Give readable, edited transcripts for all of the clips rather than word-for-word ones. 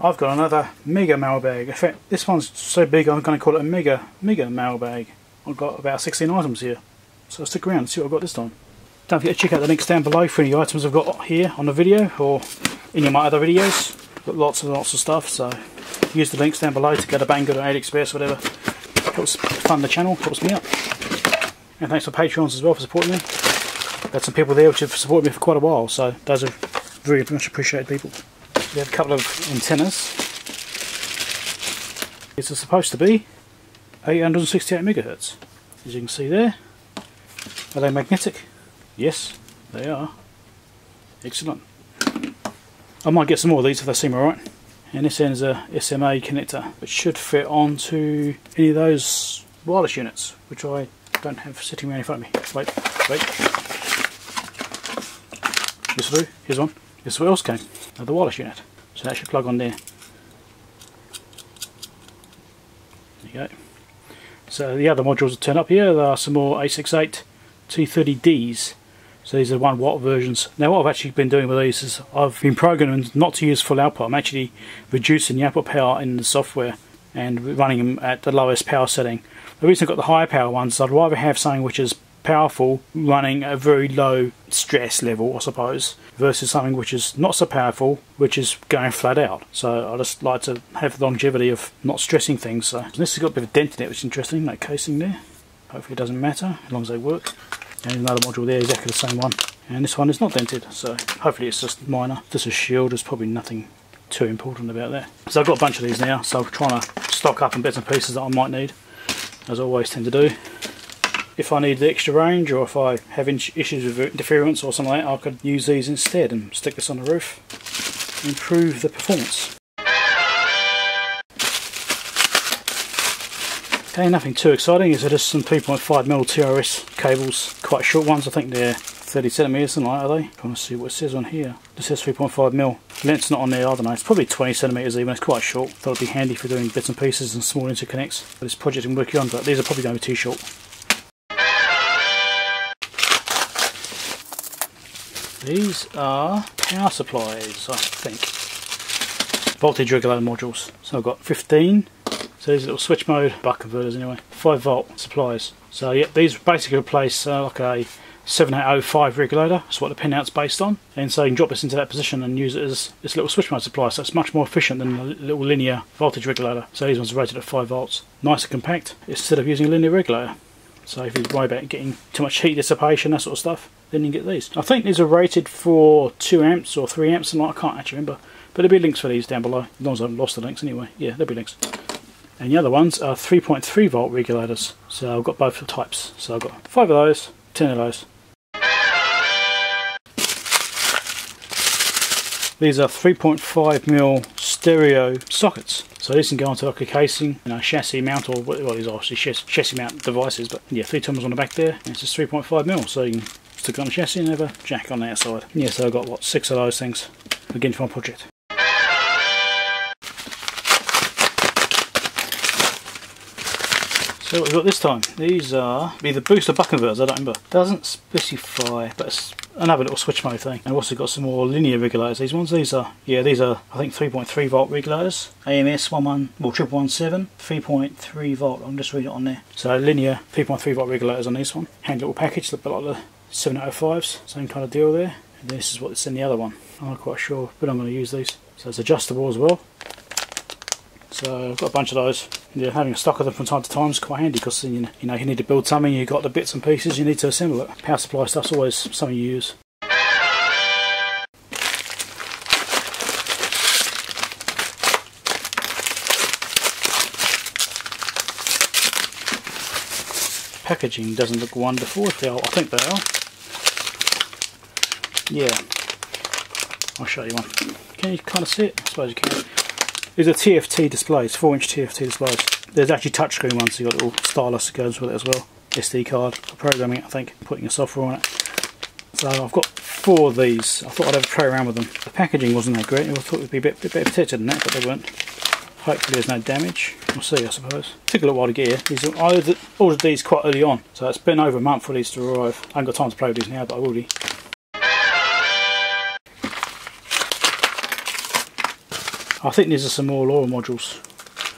I've got another mega mailbag. In fact, this one's so big I'm going to call it a mega mailbag. I've got about 16 items here, so stick around and see what I've got this time. Don't forget to check out the links down below for any items I've got here on the video or any of my other videos. I've got lots and lots of stuff, so use the links down below to go to BangGood or AliExpress, whatever. Helps fund the channel, helps me out. And thanks to Patreons as well for supporting me. Got some people there which have supported me for quite a while, so those are very much appreciated people. We have a couple of antennas. This is supposed to be 868 megahertz, as you can see there. Are they magnetic? Yes, they are. Excellent. I might get some more of these if they seem alright. And this end is a SMA connector, which should fit onto any of those wireless units, which I don't have sitting around in front of me. Wait. This will do. Here's one. This will else came. Another wireless unit. So that should plug on there. There you go. So the other modules will turn up here. There are some more A68 230Ds. So these are 1 watt versions. Now what I've actually been doing with these is I've been programming not to use full output. I'm actually reducing the output power in the software and running them at the lowest power setting. The reason I've got the higher power ones is I'd rather have something which is powerful running at a very low stress level, I suppose, versus something which is not so powerful, which is going flat out. So I just like to have the longevity of not stressing things. So this has got a bit of a dent in it, which is interesting, that casing there. Hopefully it doesn't matter, as long as they work. And another module there, exactly the same one. And this one is not dented, so hopefully it's just minor. This is shield, there's probably nothing too important about that. So I've got a bunch of these now, so I'm trying to stock up on bits and pieces that I might need, as I always tend to do. If I need the extra range, or if I have issues with interference or something like that, I could use these instead and stick this on the roof and improve the performance. Okay, nothing too exciting, it's just some 3.5mm TRS cables, quite short ones, I think they're 30cm, something like that, are they? I'm trying to see what it says on here. It says 3.5mm, length's not on there, I don't know, it's probably 20cm even, it's quite short. Thought it'd be handy for doing bits and pieces and small interconnects for this project I'm working on, but these are probably going to be too short. These are power supplies, I think. Voltage regulator modules, so I've got 15. So these little switch mode buck converters anyway, 5 volt supplies. So yeah, these basically replace like a 7805 regulator. That's what the pinout's based on, and so you can drop this into that position and use it as this little switch mode supply. So it's much more efficient than a little linear voltage regulator. So these ones are rated at 5 volts, nice and compact instead of using a linear regulator. So if you worry about getting too much heat dissipation, that sort of stuff, then you can get these. I think these are rated for 2 amps or 3 amps, and I can't actually remember. But there'll be links for these down below, as long as I haven't lost the links anyway. Yeah, there'll be links. And the other ones are 3.3 volt regulators, so I've got both types. So I've got 5 of those, 10 of those. These are 3.5mm stereo sockets, so these can go onto like a casing, you know, chassis mount, or well, these are obviously chassis mount devices, but yeah, 3 terminals on the back there, and it's just 3.5mm, so you can stick it on the chassis and have a jack on the outside. And yeah, so I've got what, 6 of those things, again for my project. So what we've got this time, these are either boost or buck converters, I don't remember. Doesn't specify, but it's another little switch mode thing. And I've also got some more linear regulators. These ones, these are, yeah, these are I think 3.3 volt regulators. AMS 1117, 3.3 volt, I'm just reading it on there. So linear 3.3 volt regulators on this one. Handy little package, look like the 7805s, same kind of deal there. And this is what's in the other one. I'm not quite sure, but I'm going to use these. So it's adjustable as well. So I've got a bunch of those. Yeah, having a stock of them from time to time is quite handy because you know you need to build something, you've got the bits and pieces, you need to assemble it. Power supply stuff's always something you use. Packaging doesn't look wonderful, if they are, I think they are. Yeah. I'll show you one. Can you kind of see it? I suppose you can. These are TFT displays, 4-inch TFT displays. There's actually touchscreen ones, so you've got a little stylus that goes with it as well. SD card for programming it, I think, putting the software on it. So I've got 4 of these. I thought I'd have a play around with them. The packaging wasn't that great. I thought it would be a bit better protected than that, but they weren't. Hopefully there's no damage. We'll see, I suppose. Took a little while to get here. I ordered these quite early on, so it's been over a month for these to arrive. I haven't got time to play with these now, but I will be. I think these are some more LoRa modules,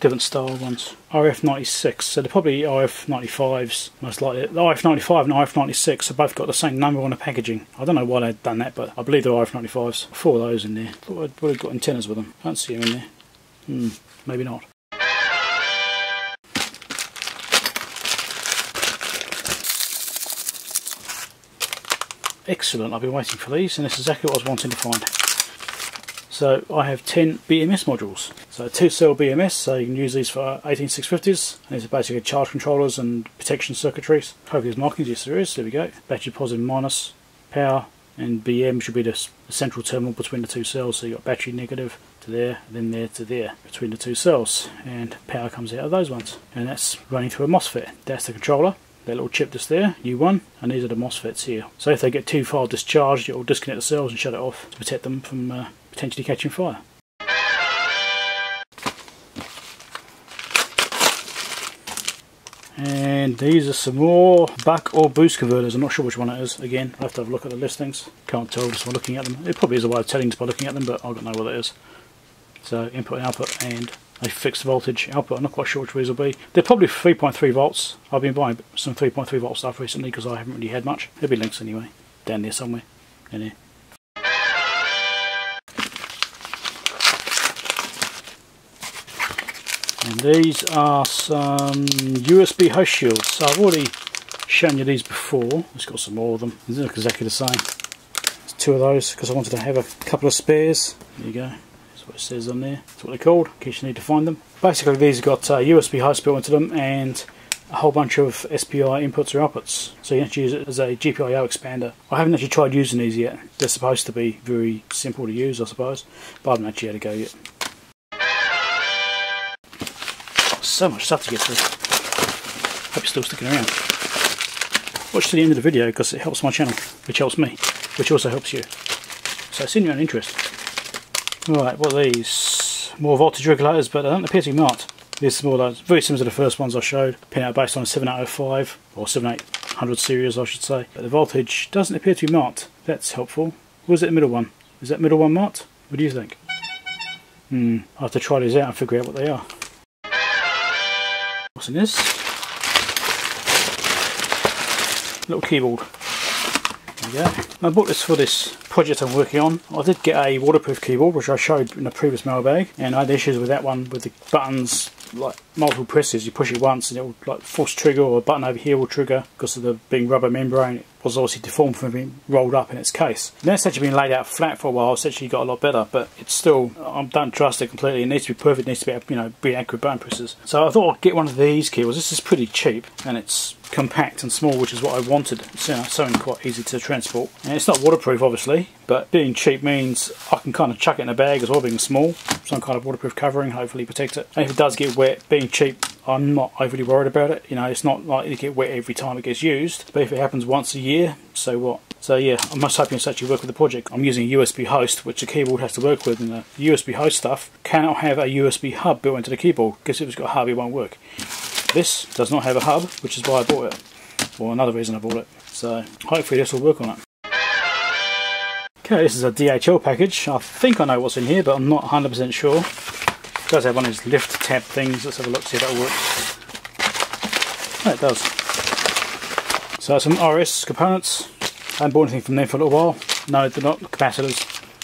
different style ones. RF-96, so they're probably RF-95s most likely. The RF-95 and RF-96 have both got the same number on the packaging. I don't know why they've done that, but I believe they're RF-95s. Four of those in there. Thought I'd probably got antennas with them. Can't see them in there. Maybe not. Excellent, I've been waiting for these, and this is exactly what I was wanting to find. So I have 10 BMS modules. So 2-cell BMS, so you can use these for 18650s. And these are basically charge controllers and protection circuitries. Hopefully there's markings, yes there is, there we go. Battery positive minus, power, and BM should be the central terminal between the two cells. So you've got battery negative to there, and then there to there, between the two cells. And power comes out of those ones. And that's running through a MOSFET. That's the controller. That little chip that's there, U1, and these are the MOSFETs here. So if they get too far discharged, it will disconnect the cells and shut it off to protect them from potentially catching fire. And these are some more buck or boost converters. I'm not sure which one it is. Again, I'll have to have a look at the listings. Can't tell just by looking at them. It probably is a way of telling just by looking at them, but I don't know what it is. So input and output, and a fixed voltage output. I'm not quite sure which these will be. They're probably 3.3 volts. I've been buying some 3.3 volt stuff recently because I haven't really had much. There'll be links anyway, down there somewhere. In there. And these are some USB host shields. So I've already shown you these before. It's got some more of them. They look exactly the same. There's two of those because I wanted to have a couple of spares. There you go. What it says on there. That's what they're called, in case you need to find them. Basically these have got USB host built into them and a whole bunch of SPI inputs or outputs. So you can actually use it as a GPIO expander. I haven't actually tried using these yet. They're supposed to be very simple to use, I suppose, but I haven't actually had a go yet. So much stuff to get through. Hope you're still sticking around. Watch to the end of the video because it helps my channel, which helps me, which also helps you. So it's in your own interest. Right, what are these? More voltage regulators, but they don't appear to be marked. These are more like, very similar to the first ones I showed. Pin out based on a 7805 or 7800 series, I should say. But the voltage doesn't appear to be marked. That's helpful. Was it the middle one? Is that middle one marked? What do you think? I'll have to try these out and figure out what they are. What's in this? Little keyboard. Yeah. I bought this for this project I'm working on. I did get a waterproof keyboard which I showed in a previous mailbag, and I had issues with that one with the buttons, like multiple presses. You push it once and it will like force trigger, or a button over here will trigger because of the being rubber membrane. It was obviously deformed from being rolled up in its case. And that's actually been laid out flat for a while. It's actually got a lot better, but it's still, I don't trust it completely. It needs to be perfect. It needs to be, you know, be accurate button presses. So I thought I'd get one of these keyboards. This is pretty cheap and it's compact and small, which is what I wanted. It's, you know, something quite easy to transport, and it's not waterproof obviously, but being cheap means I can kind of chuck it in a bag as well, being small. Some kind of waterproof covering hopefully protects it, and if it does get wet, being cheap, I'm not overly worried about it. You know, it's not likely to get wet every time it gets used, but if it happens once a year, so what? So yeah, I'm most hoping it's actually work with the project. I'm using a USB host, which the keyboard has to work with, and the USB host stuff cannot have a USB hub built into the keyboard, because if it's got a hub it won't work. This does not have a hub, which is why I bought it, or another reason I bought it. So hopefully this will work on it. Okay, this is a DHL package. I think I know what's in here, but I'm not 100% sure. It does have one of these lift tab things. Let's have a look, see if that works. Oh, it does. So some RS components. I haven't bought anything from them for a little while. No, they're not capacitors.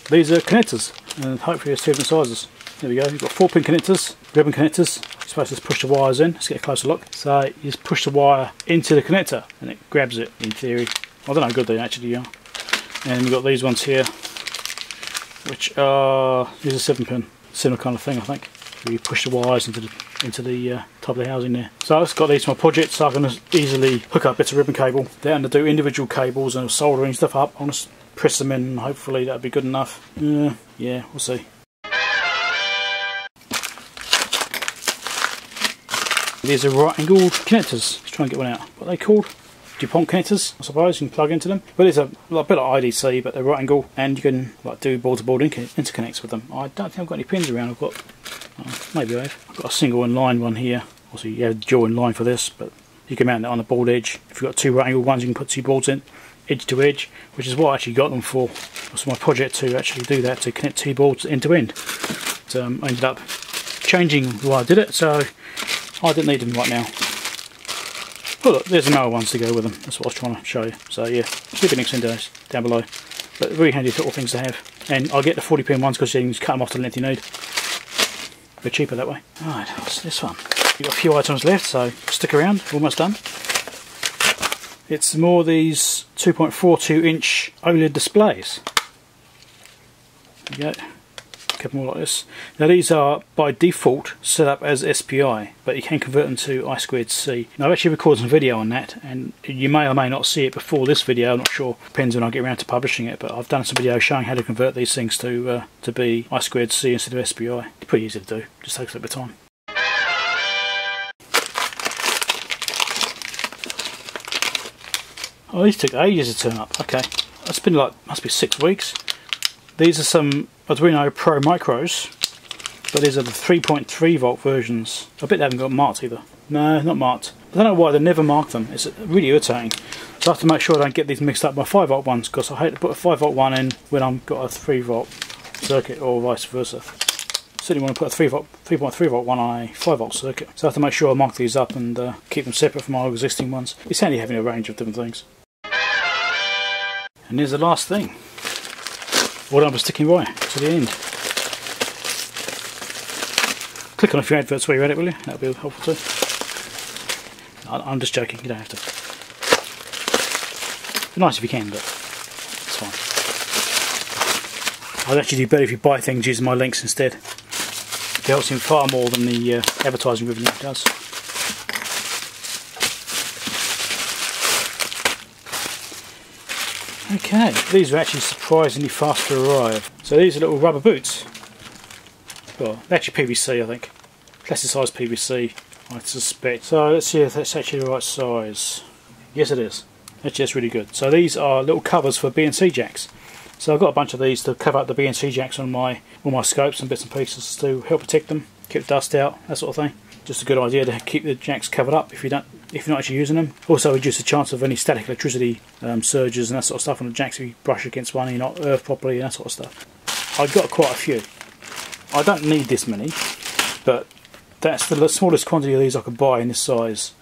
These are connectors, and hopefully there's two different sizes. There we go, you've got 4-pin connectors, ribbon connectors. You're supposed to just push the wires in. Let's get a closer look. So you just push the wire into the connector and it grabs it, in theory. I don't know how good they actually are. And you've got these ones here, which are, these are 7-pin, similar kind of thing I think. So you push the wires into the top of the housing there. So I've just got these for my project, so I can easily hook up bits of ribbon cable down to do individual cables and soldering stuff up. I'll just press them in and hopefully that'll be good enough. Yeah, we'll see. These are right angled connectors. Let's try and get one out. What are they called? DuPont connectors, I suppose. You can plug into them. But there's a like, bit like IDC, but they're right angle, and you can like do board-to-board interconnects with them. I don't think I've got any pins around. I've got maybe I've got a single inline one here. Also, you have dual inline for this, but you can mount it on the board edge. If you've got two right angled ones, you can put two boards in, edge to edge, which is what I actually got them for. It was my project to actually do that, to connect two boards end to end. but I ended up changing why I did it, so I didn't need them right now. Oh look, there's another ones to go with them, that's what I was trying to show you. So yeah, keep it next in those down below. But very handy little things to have. And I'll get the 40-pin ones because you can just cut them off to the length you need. They're cheaper that way. Alright, what's this one? We've got a few items left, so stick around, almost done. It's more these 2.42-inch OLED displays. There you go. A couple more like this. Now these are by default set up as SPI, but you can convert them to I squared C. Now I've actually recorded some video on that, and you may or may not see it before this video, I'm not sure, depends when I get around to publishing it, but I've done some video showing how to convert these things to be I squared C instead of SPI. It's pretty easy to do, just takes a little bit of time. Oh, these took ages to turn up, okay. It's been like, must be 6 weeks. These are some Arduino Pro Micros, but these are the 3.3 volt versions. I bet they haven't got marked either. No, not marked. I don't know why they never mark them, it's really irritating. So I have to make sure I don't get these mixed up by 5 volt ones, because I hate to put a 5 volt one in when I've got a 3 volt circuit, or vice versa. Certainly want to put a 3.3 volt one on a 5 volt circuit. So I have to make sure I mark these up and keep them separate from my existing ones. It's handy having a range of different things. And here's the last thing. Well done for sticking right to the end. Click on a few adverts where you're at it, will you? That'll be helpful too. I'm just joking, you don't have to. Be nice if you can, but it's fine. I'd actually do better if you buy things using my links instead. It helps him far more than the advertising revenue does. Okay, these are actually surprisingly fast to arrive. So these are little rubber boots. Well, they're actually PVC, I think. Plasticized PVC, I suspect. So let's see if that's actually the right size. Yes, it is. Actually, that's really good. So these are little covers for BNC jacks. So I've got a bunch of these to cover up the BNC jacks on my all my scopes and bits and pieces to help protect them, keep dust out, that sort of thing. Just a good idea to keep the jacks covered up if you're not actually using them. Also reduce the chance of any static electricity surges and that sort of stuff on the jacks if you brush against one and you're not earthed properly and that sort of stuff. I've got quite a few. I don't need this many, but that's the smallest quantity of these I could buy in this size.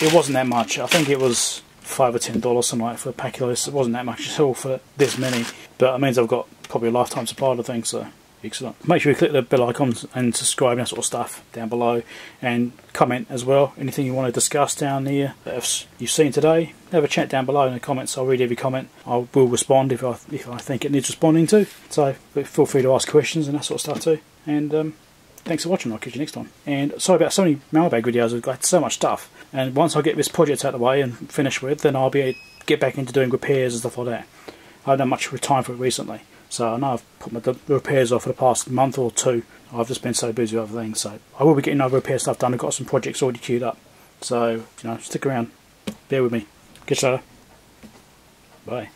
It wasn't that much. I think it was $5 or $10 something like for a pack of this. It wasn't that much at all for this many, but it means I've got probably a lifetime supply of the thing, so. Excellent. Make sure you click the bell icon and subscribe and that sort of stuff down below, and comment as well. Anything you want to discuss down here that you've seen today, have a chat down below in the comments. I'll read every comment. I will respond if I think it needs responding to. So feel free to ask questions and that sort of stuff too. And thanks for watching. I'll catch you next time. And sorry about so many mailbag videos. I've got so much stuff. And once I get this project out of the way and finish with, then I'll be able to get back into doing repairs and stuff like that. I haven't had much time for it recently. So I know I've put my repairs off for the past month or two. I've just been so busy with other things. So I will be getting other repair stuff done. I've got some projects already queued up. So, you know, stick around. Bear with me. Catch you later. Bye.